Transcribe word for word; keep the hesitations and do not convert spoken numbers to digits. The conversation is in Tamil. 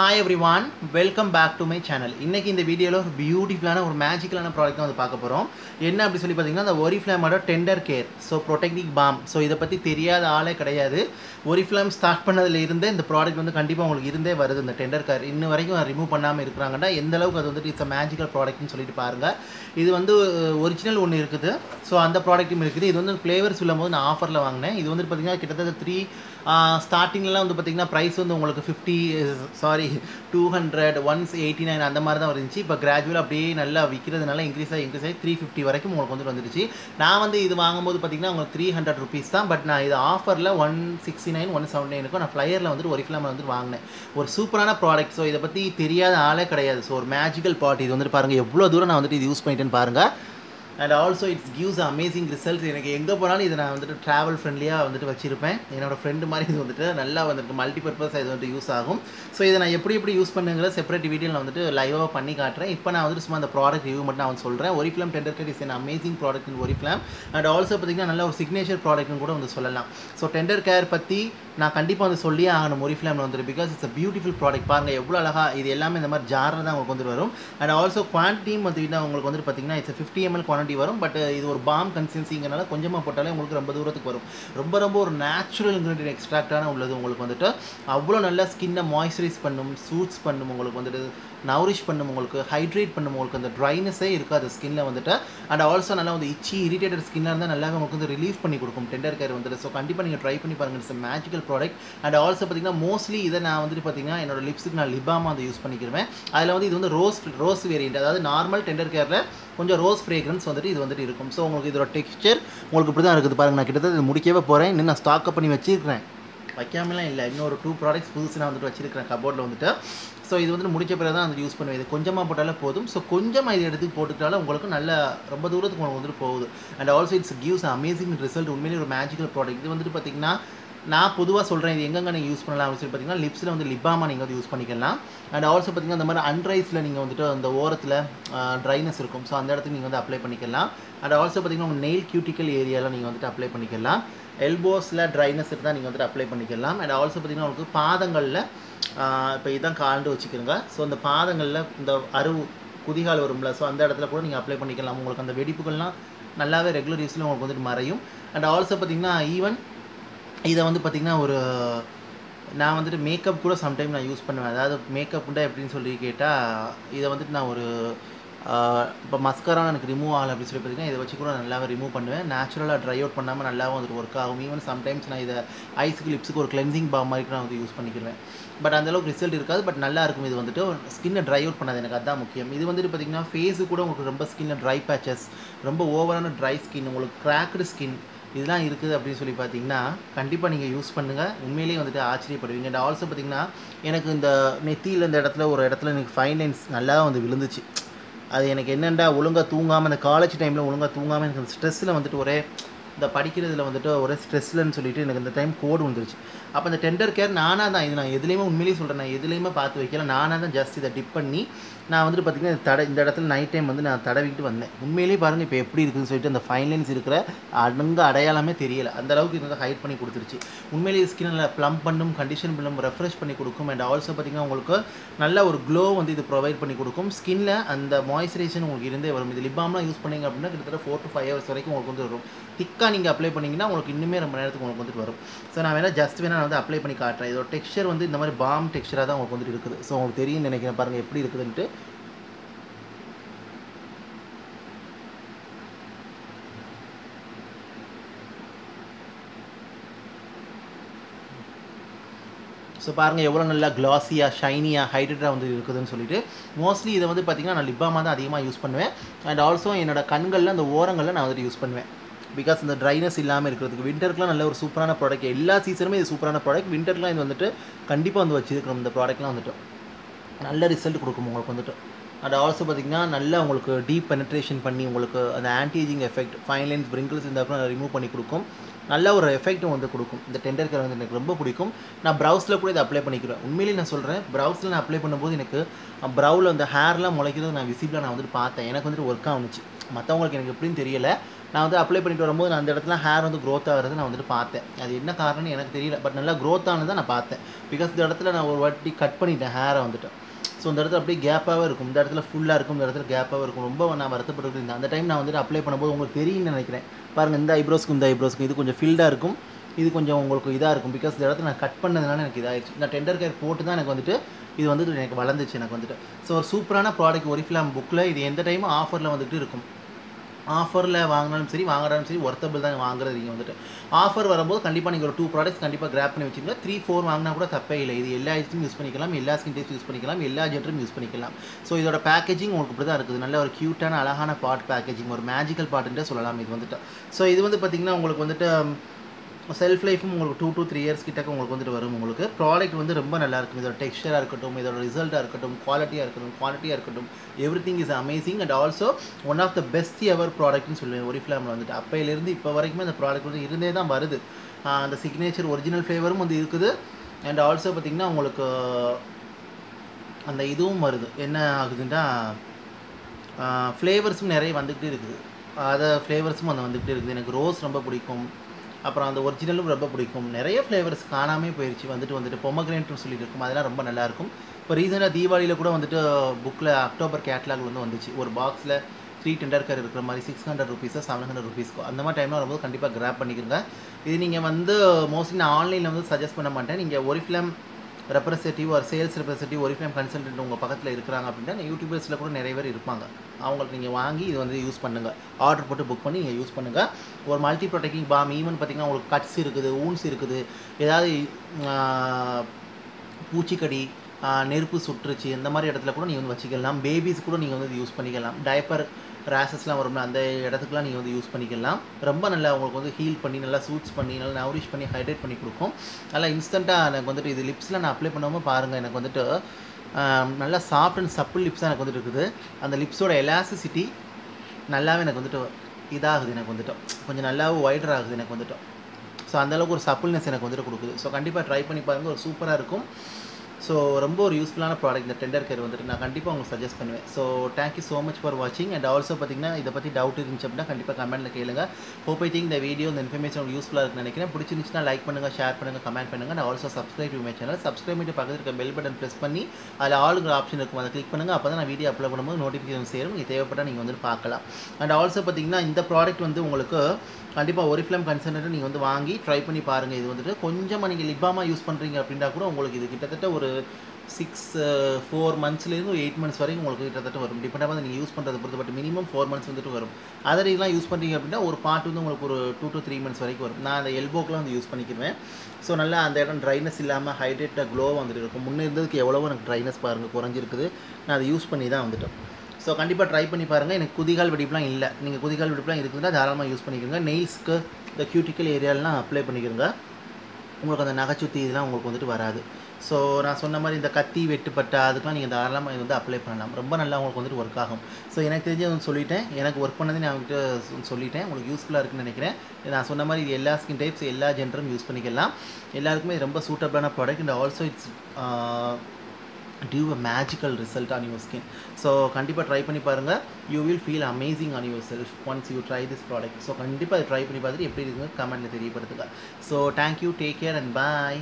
Hi everyone, welcome back to my channel. In this video, we will see a beautiful and magical product. What is the Oriflame Tender Care? So, Protective Balm. So, this is the Oriflame start the product is the Tender Care. Remove it. It's a magical product. This is the original one. So, the product is flavor. This is offer. three uh, starting price is fifty. Sorry. two hundred, one eighty-nine அந்த மாதிரி தான் வந்துச்சு. இப்ப கிராஜுவலா அப்படியே நல்லா விக்கிறதுனால இன்கிரீஸ் ஆகி இன்கிரீஸ் ஆகி three fifty வரைக்கும் உங்களுக்கு வந்து வந்துருச்சு. நான் வந்து இது வாங்கும்போது பாத்தீங்கன்னா உங்களுக்கு three hundred rupees தான். பட் நான் இது ஆஃபர்ல one sixty-nine, one seventy-nine க்கு நான் ஃளையர்ல வந்து Oriflame வந்து வாங்குனேன். ஒரு சூப்பரான ப்ராடக்ட். சோ இத பத்தி தெரியாத ஆளே கிடையாது. சோ ஒரு மேஜிக்கல் பார்ட் இது வந்து பாருங்க எவ்வளவு தூரம் நான் வந்து இது யூஸ் பண்ணிட்டேன் பாருங்க. And also it gives amazing results. எனக்கு எங்க போனாலும் இத நான் வந்து travel friendly ஆ வந்து வச்சிருப்பேன். என்னோட friend மாதிரி இது வந்து நல்லா வந்து மல்டி பர்பஸ் இது வந்து யூஸ் ஆகும். சோ இத நான் எப்படி எப்படி யூஸ் பண்ணேங்கற செப்பரேட் வீடியோல வந்து லைவா பண்ணி காட்றேன். இப்போ நான் வந்து சும்மா அந்த ப்ராடக்ட் ரிவ்யூ மட்டும் நான் சொல்றேன். Oriflame Tender Care is an amazing product in Oriflame and also பாத்தீங்கன்னா நல்ல ஒரு signature product னு கூட வந்து சொல்லலாம். சோ Tender Care பத்தி நான் கண்டிப்பா வந்து சொல்லியே ஆகணும் Oriflame ல வந்து because it's a beautiful product. பாருங்க எவ்வளவு அழகா இது எல்லாமே இந்த மாதிரி ஜார்ல தான் உங்களுக்கு வந்து வரும். And also quantity வந்து உங்களுக்கு வந்து பாத்தீங்கன்னா it's a fifty milliliters quantity. But uh, இது ஒரு balm consistency ங்கனால கொஞ்சமா போட்டாலே உங்களுக்கு ரொம்ப தூரத்துக்கு வரும். ரொம்ப ரொம்ப ஒரு natural ingredient extract ஆன உள்ளது உங்களுக்கு வந்துட்டு அவ்வளவு நல்லா skin-ஐ moisturize பண்ணும், soothes பண்ணும் உங்களுக்கு வந்துட்டு nourish பண்ணும் உங்களுக்கு hydrate பண்ணும் உங்களுக்கு அந்த dryness-ஏ இருக்காது skin-ல வந்துட்டு and also நல்லா வந்து itchy irritated skin-ஆ இருந்தா நல்லா உங்களுக்கு வந்து relief பண்ணி கொடுக்கும் Tender Care வந்துட்டு. சோ கண்டிப்பா நீங்க try பண்ணி பாருங்க. It's a magical product and also பாத்தீங்கன்னா mostly இத நான் வந்து பாத்தீங்கன்னா என்னோட lipstick நான் lip balm-ஆ வந்து யூஸ் பண்ணிக்கிறேன். அதுல வந்து இது வந்து rose rose variant அதாவது normal Tender Care-ல கொஞ்சம் rose fragrance வந்துட்டு இது வந்துட்டு இருக்கும். சோ உங்களுக்கு இதோட டெக்ஸ்சர் உங்களுக்கு இப்படி தான் இருக்குது பாருங்க. நான் கிட்டத்தட்ட இது முடிக்கவே போறேன். இன்னும் நான் ஸ்டாக் அப் பண்ணி வச்சிருக்கேன். வைக்காமலாம் இல்ல. இன்னொரு two products புதுசா நான் வந்துட்டு வச்சிருக்கேன் கபோர்ட்ல வந்துட்டு. சோ இது வந்து முடிச்ச பிறகு தான் அது யூஸ் பண்ணுவேன். இது கொஞ்சமா போட்டால போதும். சோ கொஞ்சமா இது எடுத்து போட்டுட்டால உங்களுக்கு நல்ல ரொம்ப தூரத்துக்கு உங்களுக்கு வந்துட்டு போகுது. And also it gives amazing result. உண்மையிலேயே ஒரு மேஜிக்கல் ப்ராடக்ட். இது வந்துட்டு பாத்தீங்கன்னா நான் பொதுவா சொல்றேன் இது எங்கங்க நீங்க யூஸ் பண்ணலாம் அப்படி சொல்லி பாத்தீங்கன்னா லிப்ஸ்ல வந்து லிப் பாம் நீங்க வந்து யூஸ் பண்ணிக்கலாம். அண்ட் ஆல்சோ பாத்தீங்கன்னா அந்த மாதிரி அன்ரைஸ்ல நீங்க வந்துட்டு அந்த ஓரத்துல ட்ரைனஸ் இருக்கும். சோ அந்த இடத்துக்கு நீங்க வந்து அப்ளை பண்ணிக்கலாம். அண்ட் ஆல்சோ பாத்தீங்கன்னா உங்க நெயில் கியூட்டிக்கல் ஏரியால நீங்க வந்து அப்ளை பண்ணிக்கலாம். எல்போஸ்ல ட்ரைனஸ் இருந்தா நீங்க வந்து அப்ளை பண்ணிக்கலாம். அண்ட் ஆல்சோ பாத்தீங்கன்னா உங்களுக்கு பாதங்கள்ல இப்போ இதான் கால்ந்து வச்சுக்கிறீங்க. சோ அந்த பாதங்கள்ல இந்த அறு குதிகால் வரும்ல சோ அந்த இடத்துல கூட நீங்க அப்ளை பண்ணிக்கலாம். உங்களுக்கு அந்த வெடிப்புகள்லாம் நல்லாவே ரெகுலர் யூஸ்ல உங்களுக்கு வந்து மறையும். அண்ட் ஆல்சோ பாத்தீங்கன்னா ஈவன் இத வந்து பாத்தீங்கன்னா ஒரு நான் வந்து மேக்கப் கூட சம்டைம் நான் யூஸ் பண்ணுவேன். அதாவது மேக்கப்ண்டா எப்படின்னு சொல்லி கேட்டா இத வந்து நான் ஒரு இப்ப மஸ்காரா எனக்கு ரிமூவ் ஆகல அப்படி சொல்லி பாத்தீங்கன்னா இத வச்சு கூட நல்லாவே ரிமூவ் பண்ணுவேன். நேச்சுரலா ட்ரை அவுட் பண்ணாம நல்லா வந்து வர்க் ஆகும். ஈவன் சம்டைம்ஸ் நான் இத ஐஸ்க்கு லிப்ஸ்க்கு ஒரு கிளென்சிங் பாம் மாதிரி நான் வந்து யூஸ் பண்ணிக்கிறேன். பட் அந்த அளவுக்கு ரிசல்ட் இருக்காது. பட் நல்லா இருக்கும். இது வந்துட்டு ஸ்கின்னை ட்ரை அவுட் பண்ணாது. எனக்கு அதான் முக்கியம். இது வந்துட்டு பாத்தீங்கன்னா ஃபேஸ் கூட உங்களுக்கு ரொம்ப ஸ்கின்ல ட்ரை பேச்சஸ் ரொம்ப ஓவரான ட்ரை ஸ்கின் உங்களுக்கு கிராக்டு ஸ்கின் இதெல்லாம் இருக்குது அப்படி சொல்லி பாத்தீங்கன்னா கண்டிப்பா நீங்க யூஸ் பண்ணுங்க. உண்மையிலேயே வந்துட்டு ஆச்சரியப்படுவீங்க. அண்ட் ஆல்சோ பாத்தீங்கன்னா எனக்கு இந்த நெத்தியில இந்த இடத்துல ஒரு இடத்துல எனக்கு ஃபைன் லைன்ஸ் நல்லா வந்து விழுந்துச்சு. அது எனக்கு என்னண்டா ஒழுங்கா தூங்காம அந்த காலேஜ் டைம்ல ஒழுங்கா தூங்காம எனக்கு ஸ்ட்ரெஸ்ல வந்துட்டு ஒரே இந்த படிக்கிறதுல வந்துட்டு ஒரே ஸ்ட்ரெஸ்லன்னு சொல்லிட்டு எனக்கு இந்த டைம் கோடு வந்துருச்சு. அப்போ இந்த Tender Care நானா தான் இது நான் எதுலையுமே உண்மையிலேயே சொல்கிறேன் நான் எதுலையுமே பார்த்து வைக்கல. நானாக தான் ஜஸ்ட் இதை டிப் பண்ணி நான் வந்துட்டு பார்த்தீங்கன்னா தடை இந்த இடத்துல நைட் டைம் வந்து நான் தடவிக்கிட்டு வந்தேன். உண்மையிலேயே பாருங்கள் இப்போ எப்படி இருக்குதுன்னு சொல்லிட்டு அந்த ஃபைன் லைன்ஸ் இருக்கிற அடங்க அடையாளமே தெரியலை. அந்த அளவுக்கு இது வந்து ஹைட் பண்ணி கொடுத்துருச்சு. உண்மையிலேயே ஸ்கின் நல்லா ப்ளம்ப் பண்ணும் கண்டிஷன் பண்ணும் ரெஃப்ரெஷ் பண்ணி கொடுக்கும். அண்ட் ஆல்சோ பார்த்தீங்கன்னா உங்களுக்கு நல்ல ஒரு க்ளோ வந்து இது ப்ரொவைட் பண்ணி கொடுக்கும். ஸ்கின்ல அந்த மாய்ஸ்சரைசேஷன் உங்களுக்கு இருந்தே வரும். இது லிப் பாம்லாம் யூஸ் பண்ணிங்க அப்படின்னா கிட்டத்தட்ட ஃபோர் டு ஃபைவ் ஹவர்ஸ் வரைக்கும் உங்களுக்கு வந்து வரும். திக்காக நீங்கள் அப்ளை பண்ணிங்கன்னா உங்களுக்கு இன்னுமே ரொம்ப நேரத்துக்கு உங்களுக்கு வந்துட்டு வரும். ஸோ நான் வேணா ஜஸ்ட் வேணா நான் வந்து அப்ளை பண்ணி காட்டுறேன். இதோட டெக்ஸ்சர் வந்து இந்த மாதிரி பாம் டெக்ஸ்சராக தான் உங்களுக்கு வந்துட்டு இருக்குது. ஸோ உங்களுக்கு தெரியும் நினைக்கிறேன் பாருங்கள் எப்படி இருக்குதுன்ட்டு. ஸோ பாருங்கள் எவ்வளோ நல்லா க்ளாஸியாக ஷைனியாக ஹைட்ரேட்டாக வந்து இருக்குதுன்னு சொல்லிட்டு மோஸ்ட்லி இதை வந்து பார்த்தீங்கன்னா நான் லிப் பாமாக தான் அதிகமாக யூஸ் பண்ணுவேன். அண்ட் ஆல்சோ என்னோட கண்களில் அந்த ஓரங்களில் நான் வந்துட்டு யூஸ் பண்ணுவேன். பிகாஸ் இந்த ட்ரைனஸ் இல்லாமல் இருக்கிறதுக்கு விண்டருக்குலாம் நல்ல ஒரு சூப்பரான ப்ராடக்ட். எல்லா சீசனுமே இது சூப்பரான ப்ராடக்ட். விண்டருக்குலாம் இது வந்துட்டு கண்டிப்பாக வந்து வச்சுருக்கணும். இந்த ப்ராடக்ட்லாம் வந்துட்டு நல்ல ரிசல்ட் கொடுக்கும் உங்களுக்கு வந்துட்டு. அண்ட் ஆல்சோ பார்த்தீங்கன்னா நல்லா உங்களுக்கு டீப் பெனட்ரேஷன் பண்ணி உங்களுக்கு அந்த anti-ageing effect fine lines wrinkles இந்த அப்புறம் ரிமூவ் பண்ணி கொடுக்கும். நல்ல ஒரு எஃபெக்ட்டும் வந்து கொடுக்கும். இந்த Tender Care வந்து எனக்கு ரொம்ப பிடிக்கும். நான் ப்ரௌஸில் கூட இதை அப்ளை பண்ணிக்கிறேன். உண்மையிலேயே நான் சொல்கிறேன் ப்ரௌஸில் நான் அப்ளை பண்ணும்போது எனக்கு ப்ரௌவில் அந்த ஹேர்லாம் முளைக்கிறது நான் விசிபிளாக நான் வந்துட்டு பார்த்தேன். எனக்கு வந்துட்டு ஒர்க் ஆகுச்சு. மற்றவங்களுக்கு எனக்கு எப்படின்னு தெரியலை. நான் வந்து அப்ளை பண்ணிட்டு வரும்போது நான் அந்த இடத்துல ஹேர் வந்து growth ஆகுறது நான் வந்து பார்த்தேன். அது என்ன காரணம்னு எனக்கு தெரியல, பட் நல்லா growth ஆனத நான் பார்த்தேன். because இந்த இடத்துல நான் ஒரு வாட்டி கட் பண்ணிட்டேன் ஹேரை வந்துட்டு. சோ இந்த இடத்துல அப்படியே கேப்பாவே இருக்கும், இந்த இடத்துல ஃபுல்லா இருக்கும், இந்த இடத்துல கேப்பாவே இருக்கும். ரொம்ப நான் வருத்தப்பட்டுட்டேன். அந்த டைம் நான் வந்து அப்ளை பண்ணும்போது உங்களுக்கு தெரியும்னு நினைக்கிறேன். பாருங்க இந்த ஐப்ரோஸ்க்கு இந்த ஐப்ரோஸ்க்கு இது கொஞ்சம் ஃபில்டா இருக்கும், இது கொஞ்சம் உங்களுக்கு இதா இருக்கும். because இந்த இடத்துல நான் கட் பண்ணதுனால எனக்கு இதாயிருச்சு. நான் டெண்டர் கேர் போட்டு தான் எனக்கு வந்துட்டு இது வந்து எனக்கு வளந்துச்சு எனக்கு வந்துட்டு. சோ ஒரு சூப்பரான ப்ராடக்ட் Oriflame bookல. இது எந்த டைமும் ஆஃபர்ல வந்துட்டு இருக்கும். ஆஃபர்ல வாங்குனாலும் சரி வாங்குறாலும் சரி வொர்த்தபிள் தான் வாங்குறதுங்க வந்துட்டு. ஆஃபர் வரும்போது கண்டிப்பா நீங்க ஒரு டூ ப்ராடக்ட்ஸ் கண்டிப்பா கிராப் பண்ணி வச்சிங்க. three four வாங்குனா கூட தப்பே இல்லை. இது எல்லா ஐட்டமும் யூஸ் பண்ணிக்கலாம், எல்லா ஸ்கின் டைப்ஸ் யூஸ் பண்ணிக்கலாம், எல்லா ஜெண்டரும் யூஸ் பண்ணிக்கலாம். சோ இதோட பேக்கேஜிங் உங்களுக்கு இப்படி தான் இருக்குது. நல்ல ஒரு கியூட்டான அழகான பாட் பேக்கேஜிங், ஒரு மேஜிக்கல் பாட்ன்றே சொல்லலாம் இது வந்துட்டு. சோ இது வந்து பாத்தீங்கன்னா உங்களுக்கு வந்துட்டு செல்ஃப் லைஃபும் உங்களுக்கு டூ டூ த்ரீ இயர்ஸ் கிட்டக்க உங்களுக்கு வந்துட்டு வரும். உங்களுக்கு ப்ராடக்ட் வந்து ரொம்ப நல்லா இருக்கும். இதோட டெக்ஸ்டராக இருக்கட்டும், இதோட ரிசல்ட்டாக இருக்கட்டும், குவாலிட்டியாக இருக்கட்டும் குவாலிட்டியாக இருக்கட்டும் everything is amazing and also one of the best ever ப்ராடக்ட்னு சொல்லுவேன் Oriflame வந்துட்டு. அப்போலேருந்து இப்போ வரைக்குமே அந்த ப்ராடக்ட் வந்து இருந்தே தான் வருது. அந்த சிக்னேச்சர் ஒரிஜினல் ஃப்ளேவரும் வந்து இருக்குது. அண்ட் ஆல்சோ பார்த்திங்கன்னா உங்களுக்கு அந்த இதுவும் வருது. என்ன ஆகுதுன்னா ஃப்ளேவர்ஸும் நிறைய வந்துக்கிட்டே இருக்குது. அதை ஃப்ளேவர்ஸும் அந்த வந்துக்கிட்டே இருக்குது. எனக்கு ரோஸ் ரொம்ப பிடிக்கும், அப்புறம் அந்த ஒரிஜினலும் ரொம்ப பிடிக்கும். நிறைய ஃப்ளேவர்ஸ் காணாமே போயிடுச்சு வந்துட்டு வந்துட்டு பொமக்ரேனட்னு சொல்லிட்டு இருக்கும். அதெல்லாம் ரொம்ப நல்லாயிருக்கும். இப்போ ரீசெண்டாக தீபாவளியில் கூட வந்துட்டு புக்கில் அக்டோபர் கேட்லாக் வந்து வந்துச்சு. ஒரு பாக்ஸில் த்ரீ டெண்டர் கேர் இருக்கிற மாதிரி சிக்ஸ் ஹண்ட்ரட் ருபீஸோ செவன் ஹண்ட்ரட் ருபீஸ்க்கோ அந்த மாதிரி டைமில் வரும்போது கண்டிப்பாக கிராப் பண்ணிக்கிறங்க. இது நீங்கள் வந்து மோஸ்ட்லி நான் ஆன்லைனில் வந்து சஜஸ்ட் பண்ண மாட்டேன். நீங்கள் Oriflame ரெப்ரசன்டேட்டிவ் ஒரு சேல்ஸ் ரெப்ரசன்டேட்டிவ் Oriflame கன்சல்டன்ட் உங்கள் பக்கத்தில் இருக்கிறாங்க அப்படின்னா யூடியூபர்ஸில் கூட நிறைய பேர் இருப்பாங்க. அவங்களுக்கு நீங்கள் வாங்கி இது வந்து யூஸ் பண்ணுங்கள். ஆர்டர் போட்டு புக் பண்ணி நீங்கள் யூஸ் பண்ணுங்கள். ஒரு மல்டி ப்ரொடெக்டிங் பாம் ஈவன் பார்த்திங்கன்னா உங்களுக்கு கட்ஸ் இருக்குது, ஊன்ஸ் இருக்குது, ஏதாவது பூச்சிக்கடி நெருப்பு சுற்றுச்சு இந்த மாதிரி இடத்துல கூட நீங்கள் வந்து வச்சுக்கலாம். பேபிஸ் கூட நீங்கள் வந்து யூஸ் பண்ணிக்கலாம். டைப்பர் ரேஷஸ்லாம் வரும்னா அந்த இடத்துக்குலாம் நீங்கள் வந்து யூஸ் பண்ணிக்கலாம். ரொம்ப நல்லா உங்களுக்கு வந்து ஹீல் பண்ணி நல்லா சூட்ஸ் பண்ணி நல்லா நவரிஷ் பண்ணி ஹைட்ரேட் பண்ணி கொடுக்கும். நல்லா இன்ஸ்டண்ட்டாக எனக்கு வந்துட்டு இது லிப்ஸில் நான் அப்ளை பண்ணாமல் பாருங்கள். எனக்கு வந்துட்டு நல்லா சாஃப்ட் அண்ட் சப்பிள் லிப்ஸாக எனக்கு வந்துட்டு இருக்குது. அந்த லிப்ஸோட எலாஸ்டிசிட்டி நல்லாவே எனக்கு வந்துட்டு இதாகுது. எனக்கு வந்துட்டு கொஞ்சம் நல்லாவே ஒய்டர் ஆகுது எனக்கு வந்துட்டு. ஸோ அந்தளவுக்கு ஒரு சப்பிள்னஸ் எனக்கு வந்துட்டு கொடுக்குது. ஸோ கண்டிப்பாக ட்ரை பண்ணி பாருங்கள். ஒரு சூப்பராக இருக்கும். ஸோ ரொம்ப ஒரு யூஸ்ஃபுல்லான ப்ராடக்ட் இந்த டெண்டர் கேர் வந்துட்டு. நான் கண்டிப்பாக உங்களுக்கு சஜஸ்ட் பண்ணுவேன். So thank you so much for வாட்சிங். அண்ட் ஆல்சோ பார்த்தீங்கன்னா இதை பற்றி டவுட் இருந்துச்சு அப்படின்னா கண்டிப்பாக கமெண்ட்டில் கேளுங்க. ஹோப் ஐ திங்க் இந்த வீடியோ இந்த இன்ஃபர்மேஷன் யூஸ்ஃபுல்லாக இருக்குன்னு நினைக்கிறேன். பிடிச்சிருந்துச்சுன்னா லைக் பண்ணுங்கள், ஷேர் பண்ணுங்கள், கமெண்ட் பண்ணுங்கள். நான் also subscribe to my channel. Subscribe பண்ணிட்டு பக்கத்தில் இருக்க பெல் பட்டன் ப்ரெஸ் பண்ணி அதில் ஆளுங்கிற ஆப்ஷன் இருக்கும், அதை கிளிக் பண்ணுங்கள். அப்போ தான் நான் வீடியோ அப்லோட் பண்ணும்போது நோட்டிஃபிகேஷன் சேரும். நீங்கள் தேவைப்பட்டால் நீங்கள் வந்து பார்க்கலாம். அண்ட் ஆல்சோ பார்த்தீங்கன்னா இந்த ப்ராடக்ட் வந்து உங்களுக்கு கண்டிப்பாக Oriflame கன்சன்ட்ரேட் நீங்கள் வந்து வாங்கி ட்ரை பண்ணி பாருங்கள். இது வந்துட்டு கொஞ்சமாக நீங்கள் லிப்பாமாக யூஸ் பண்ணுறீங்க அப்படின்னா கூட உங்களுக்கு இது கிட்டத்தட்ட ஒரு சிக்ஸ் ஃபோர் மந்த்ஸ்லேருந்து ஒரு எயிட் மந்த்ஸ் வரைக்கும் உங்களுக்கு கிட்டத்தட்ட வரும். டிபெண்டாக நீங்கள் யூஸ் பண்ணுறது பொறுத்து, பட் மினிமம் ஃபோர் மந்த்ஸ் வந்துட்டு வரும். அதர் இதெல்லாம் யூஸ் பண்ணுறீங்க அப்படின்னா ஒரு பார்ட் வந்து உங்களுக்கு ஒரு டூ டு த்ரீ மந்த்ஸ் வரைக்கும் வரும். நான் அந்த எல்போக்கெலாம் வந்து யூஸ் பண்ணிக்குவேன். ஸோ நல்லா அந்த இடம் ட்ரைனஸ் இல்லாமல் ஹைட்ரேட்டாக க்ளோவாக வந்துட்டு இருக்கும். முன்னே இருந்ததுக்கு எவ்வளவோ எனக்கு ட்ரைனஸ் பாருங்கள் குறைஞ்சிருக்குது. நான் அதை யூஸ் பண்ணி தான் வந்துட்டேன். ஸோ கண்டிப்பாக ட்ரை பண்ணி பாருங்கள். எனக்கு குதிகால் வெடிப்புலாம் இல்லை. நீங்கள் குதிகால் வெடிப்புலாம் இருக்குதுன்னா தாராளமாக யூஸ் பண்ணிக்கிறங்க. நெயில்ஸ்க்கு இந்த கியூட்டிக்கல் ஏரியாலாம் அப்ளை பண்ணிக்கிறங்க. உங்களுக்கு அந்த நகைச்சுத்தி இதெல்லாம் உங்களுக்கு வந்துட்டு வராது. ஸோ நான் சொன்ன மாதிரி இந்த கத்தி வெட்டுப்பட்டா அதுக்கெலாம் நீங்கள் தாராளமாக இது வந்து அப்ளை பண்ணலாம். ரொம்ப நல்லா உங்களுக்கு வந்துட்டு ஒர்க் ஆகும். ஸோ எனக்கு தெரிஞ்சு வந்து சொல்லிட்டேன். எனக்கு ஒர்க் பண்ணதே நான் அவங்ககிட்ட சொல்லிட்டேன். உங்களுக்கு யூஸ்ஃபுல்லாக இருக்குன்னு நினைக்கிறேன். நான் சொன்ன மாதிரி இது எல்லா ஸ்கின் டைப்ஸ் எல்லா ஜெண்டரும் யூஸ் பண்ணிக்கலாம். எல்லாருக்குமே ரொம்ப சூட்டபிளான product. And also it's due a magical result on your skin. So கண்டிப்பாக ட்ரை பண்ணி பாருங்கள். You will feel amazing on your self once you try this product. So கண்டிப்பாக ட்ரை பண்ணி பார்த்துட்டு எப்படி இருக்குங்க கமெண்ட்டில் தெரியப்படுத்துங்க. So thank you, take care and bye.